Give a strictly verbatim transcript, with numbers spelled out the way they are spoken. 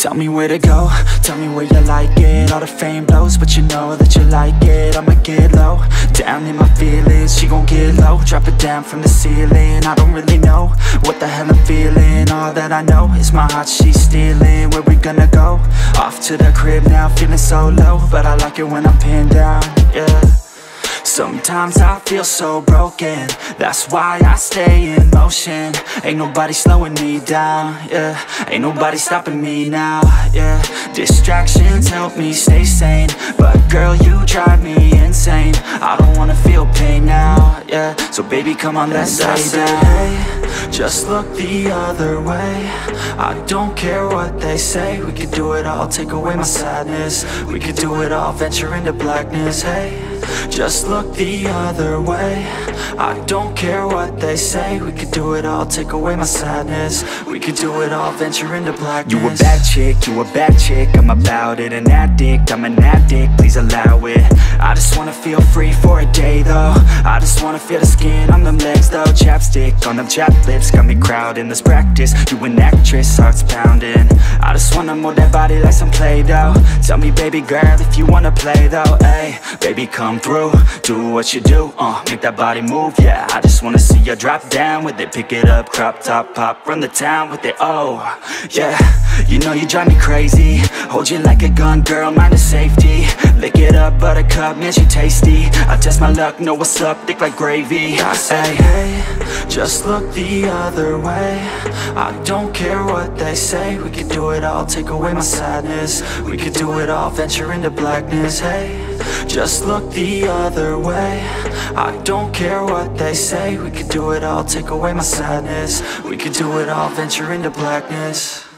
Tell me where to go, tell me where you like it. All the fame blows, but you know that you like it. I'ma get low, down in my feelings. She gon' get low, drop it down from the ceiling. I don't really know what the hell I'm feeling. All that I know is my heart, she's stealing. Where we gonna go? Off to the crib now, feeling so low, but I like it when I'm pinned down, yeah. Sometimes I feel so broken, that's why I stay in motion. Ain't nobody slowing me down, yeah. Ain't nobody stopping me now, yeah. Distractions help me stay sane, but girl, you drive me insane. I don't wanna feel pain now, yeah. So baby, come on, let's lay down. Hey, just look the other way. I don't care what they say. We could do it all, take away my sadness. We could do it all, venture into blackness, hey. Just look the other way. I don't care what they say. We could do it all, take away my sadness. We could do it all, venture into blackness. You a bad chick, you a bad chick, I'm about it. An addict, I'm an addict, please allow it. I just wanna feel free for a day though. I just wanna feel the skin on them legs though. Chapstick on them chap lips, got me crowding. Let's practice, you an actress, heart's pounding. I just wanna mold that body like some Play-Doh. Tell me baby girl if you wanna play though. Hey, baby come through, do what you do, uh, make that body move, yeah. I just wanna see you drop down with it, pick it up, crop top, pop, run the town with it, oh, yeah. You know you drive me crazy, hold you like a gun, girl, mind is safety. Lick it up, buttercup, man, she tasty. I test my luck, know what's up, thick like gravy. I say, hey, just look the other way. I don't care what they say, we could do it all, take away my sadness. We could do it all, venture into blackness, hey. Just look the other way. I don't care what they say. We could do it all, take away my sadness. We could do it all, venture into blackness.